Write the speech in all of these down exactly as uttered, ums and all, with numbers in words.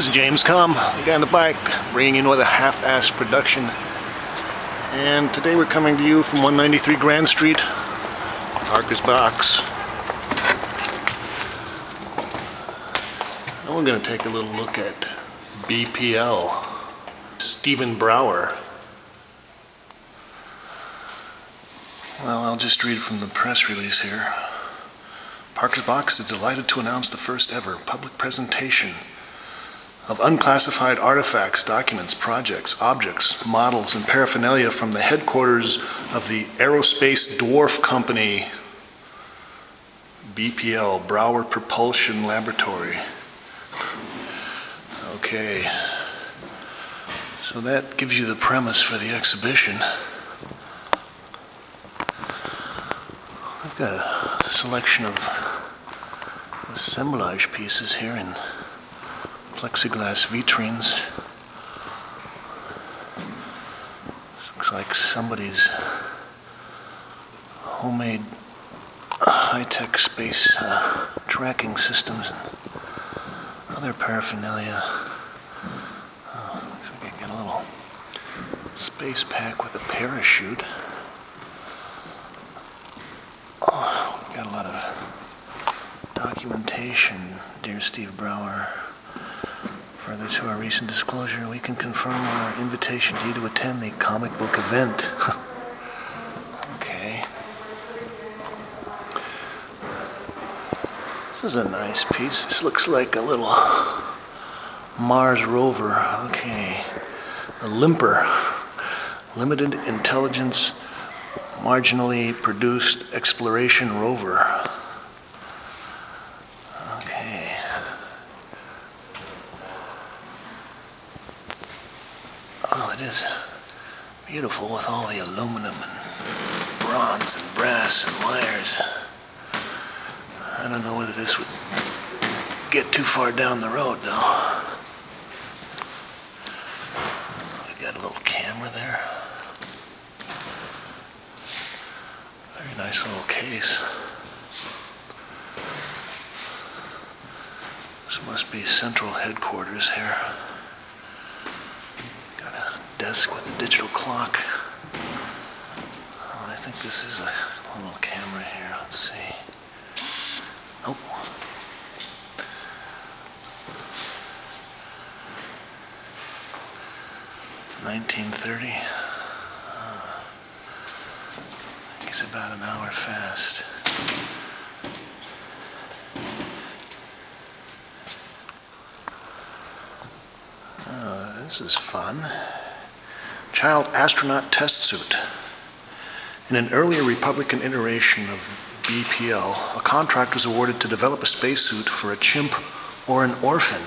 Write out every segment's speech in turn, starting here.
This is James Kalm, the guy on the bike, bringing you another half-assed production. And today we're coming to you from one ninety-three Grand Street, Parker's Box. And we're going to take a little look at B P L, Stephen Brower. Well, I'll just read from the press release here. Parker's Box is delighted to announce the first ever public presentation of unclassified artifacts, documents, projects, objects, models, and paraphernalia from the headquarters of the Aerospace Dwarf Company, B P L, Brower Propulsion Laboratory. Okay, so that gives you the premise for the exhibition. I've got a selection of assemblage pieces here in plexiglass vitrines. This looks like somebody's homemade high-tech space uh, tracking systems and other paraphernalia. Oh, looks like I can get a little space pack with a parachute. Oh, got a lot of documentation, dear Steve Brower. Further to our recent disclosure, we can confirm our invitation to you to attend the comic book event. Okay. This is a nice piece. This looks like a little Mars rover. Okay. The Limper. Limited Intelligence Marginally Produced Exploration Rover. It is beautiful with all the aluminum and bronze and brass and wires. I don't know whether this would get too far down the road though. We got a little camera there. Very nice little case. This must be central headquarters here. Desk with the digital clock. Oh, I think this is a little camera here. Let's see. Nope. nineteen thirty. Oh, he's about an hour fast. Oh, this is fun. Child astronaut test suit. In an earlier Republican iteration of B P L, a contract was awarded to develop a spacesuit for a chimp or an orphan.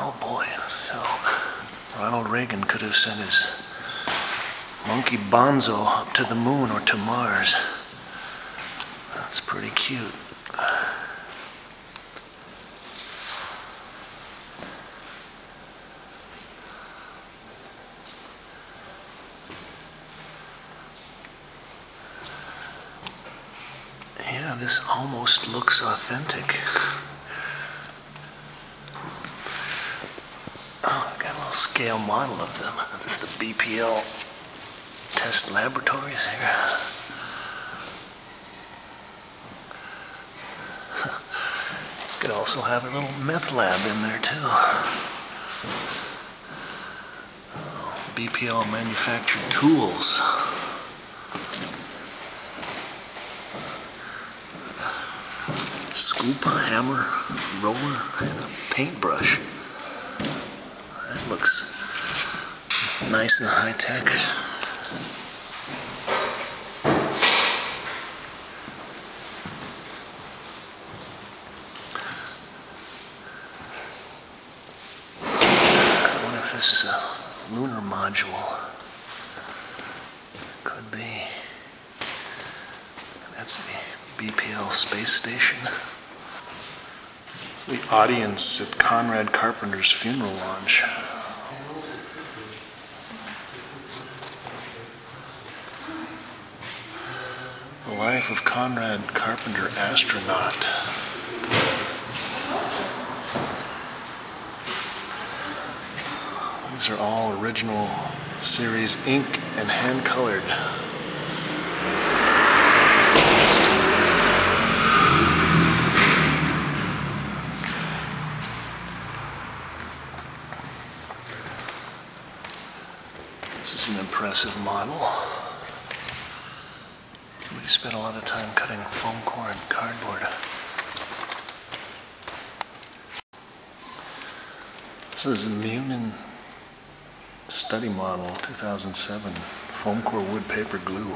Oh boy, so Ronald Reagan could have sent his monkey Bonzo up to the moon or to Mars. That's pretty cute. Yeah, this almost looks authentic. Oh, I've got a little scale model of them. This is the B P L test laboratories here. Could also have a little meth lab in there too. Oh, B P L manufactured tools. Scoop, hammer, roller, and a paintbrush. That looks nice and high-tech. I wonder if this is a lunar module. Could be. That's the B P L space station. The audience at Conrad Carpenter's funeral launch. The life of Conrad Carpenter, astronaut. These are all original series ink and hand colored. This is an impressive model. Somebody spent a lot of time cutting foam core and cardboard. This is the Munin study model, two thousand seven, foam core wood paper glue,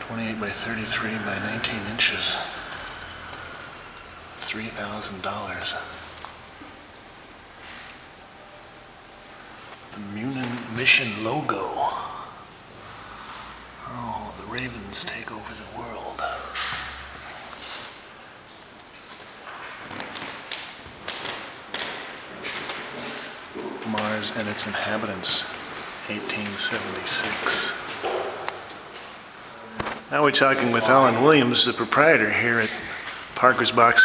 twenty-eight by thirty-three by nineteen inches, three thousand dollars. The Munin Mission logo. Oh, the Ravens take over the world. Mars and its inhabitants, eighteen seventy-six. Now we're talking with Alun Williams, the proprietor here at Parker's Box.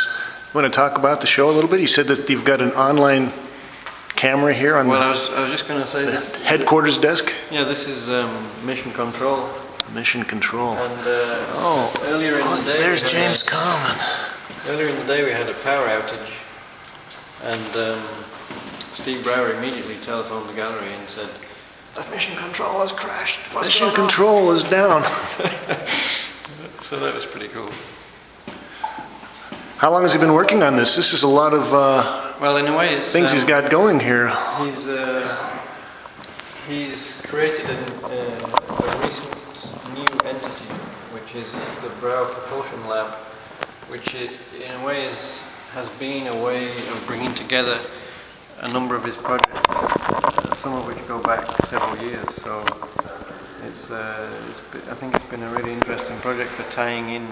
You want to talk about the show a little bit? You said that you've got an online camera here on well, the I was, I was just going to say that headquarters desk. Yeah, this is um, Mission Control. Mission Control. And uh, oh, earlier in oh, the day, there's James Kalm. Earlier in the day, we had a power outage, and um, Steve Brower immediately telephoned the gallery and said, "That Mission Control has crashed. What's Mission Control on? is down." So that was pretty cool. How long has he been working on this? This is a lot of uh, well, in a way, it's, things um, he's got going here. He's uh, he's created an, uh, a recent new entity, which is the Brower Propulsion Lab, which it, in a way is, has been a way of bringing together a number of his projects, uh, some of which go back several years. So it's, uh, it's been, I think it's been a really interesting project for tying in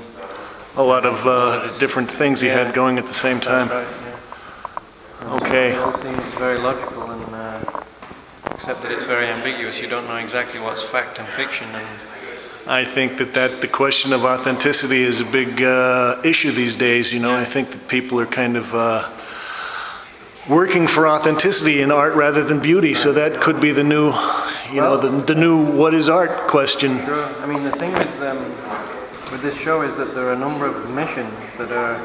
a lot of uh, different things he yeah. had going at the same time. Right, yeah. Okay. It all seems very logical, and uh, except that it's very ambiguous. You don't know exactly what's fact and fiction. And I think that, that the question of authenticity is a big uh, issue these days. You know, yeah. I think that people are kind of uh, working for authenticity in art rather than beauty. So that could be the new, you well, know, the, the new what is art question. Sure. I mean, the thing with um, with this show is that there are a number of missions that are,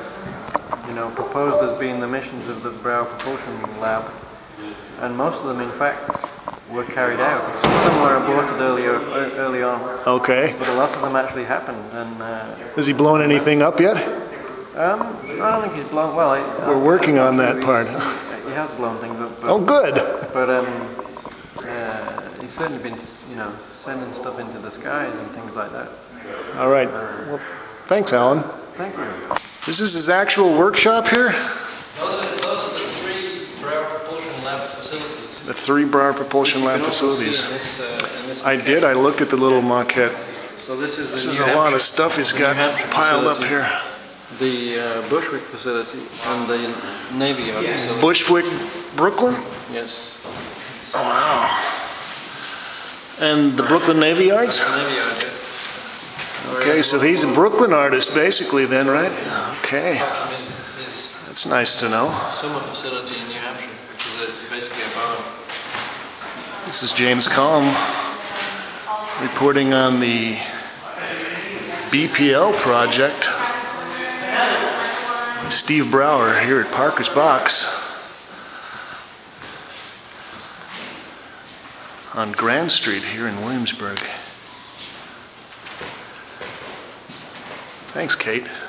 you know, proposed as being the missions of the Brower Propulsion Lab, and most of them, in fact, were carried out. Some of them were aborted earlier, early on. Okay. But a lot of them actually happened. And uh, has he blown anything up yet? Um, I don't think he's blown. Well, I, I, we're working on that part. He has blown things up. But, oh, good. But um, uh, he's certainly been, you know, sending stuff into the skies and things like that. All right. Well, thanks, Alun. Thank you. This is his actual workshop here? Those are, those are the three Brower Propulsion Lab facilities. The three Brower Propulsion Lab facilities. This, uh, this I did. I looked at the little maquette. So this is, the this is a lot of stuff he's got piled facility. up here. The uh, Bushwick facility and the Navy Yard yes. facility. Bushwick, Brooklyn? Yes. Oh, wow. And the Brooklyn Navy Yards? The Navy Yard, yeah. Okay, so he's a Brooklyn artist, basically, then, right? Okay. That's nice to know. Summer facility in New Hampshire, which is basically a barn. This is James Kalm reporting on the B P L project. Steve Brower here at Parker's Box on Grand Street here in Williamsburg. Thanks, Kate.